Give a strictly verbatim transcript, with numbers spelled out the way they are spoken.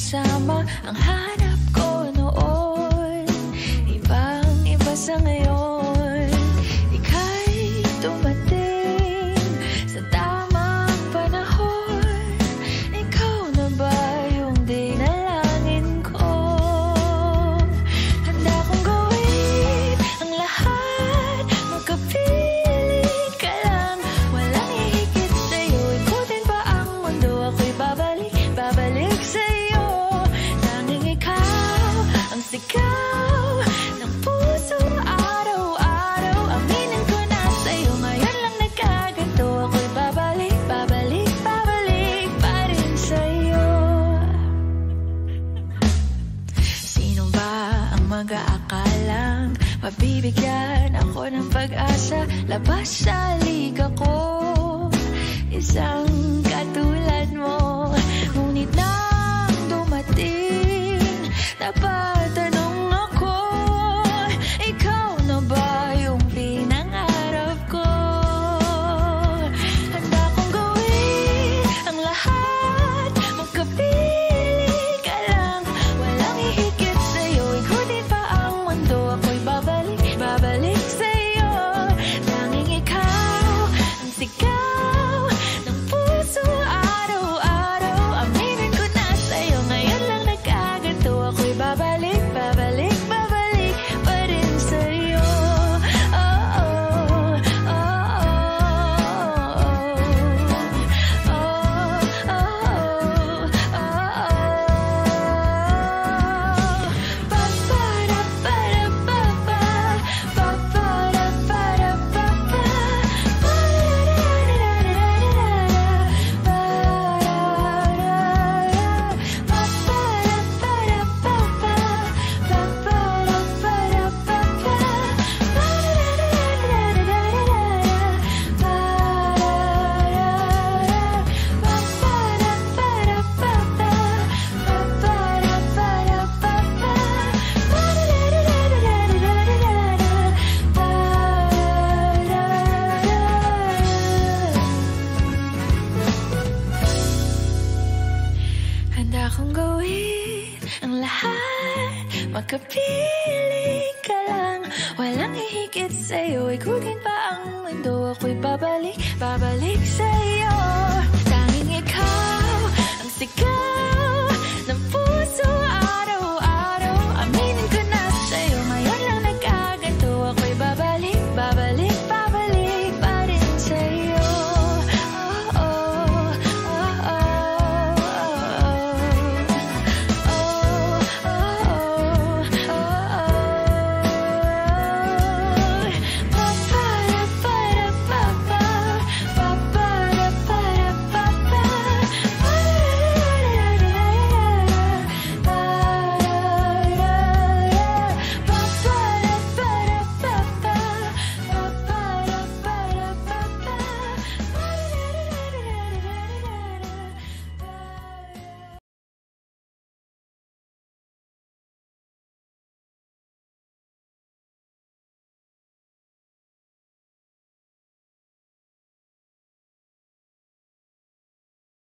kasama ang hanap ko noon. Ibang iba sa ngayon, ika'y tumating sa tamang panahon. Ikaw na ba yung dinalangin ko? Handa kong gawin ang lahat, magkapiling ka lang, walang ihigit sa'yo. Ikutin pa ang mundo, ako'y babalik, babalik sa'yo. Tanging ikaw ang sigaw ng puso araw-araw. Aminin ko na sa'yo, ngayon lang nagkaganto. Ako'y babalik, babalik, babalik pa rin sa'yo. Sino ba ang mag-aakalang mabibigyan ako ng pag-asa? Labas sa liga ko, isang katulad mo. Ngunit nang dumating, napatanong ako, ikaw na ba yung pinangarap ko? Handa kong gawin ang lahat, magkapiling ka lang, walang ihigit sa'yo. Ikutin pa ang mundo, ako'y babalik, babalik sa'yo. Tanging ikaw ang sigaw ng puso araw-araw. Aminin ko na sa'yo, ngayon lang nagkaganto. Ako'y babalik, babalik, babalik pa rin sa'yo. Oh, oh, oh, oh, oh, oh, oh, oh. Pa-pa-ra-pa-ra-pa-pa, pa-pa-ra-pa-ra-pa-pa, pa-ra-ra-ra-ra-ra-ra, pa-ra-ra-ra. Pa-pa-ra-pa-ra-pa-pa, pa-pa-ra-pa-ra-pa-pa, pa-ra-ra-ra-ra-ra-ra-ra, pa-ra-ra-ra. Pa-pa-ra-pa-ra-pa-pa, pa-pa-ra-pa-ra-pa-pa, pa-ra-ra-ra-ra-ra-ra-ra, pa-ra-ra. Handa kong gawin ang lahat, magkapiling ka lang, walang ihigit sa'yo. Ikutin pa ang mundo, ako'y babalik, babalik sa'yo.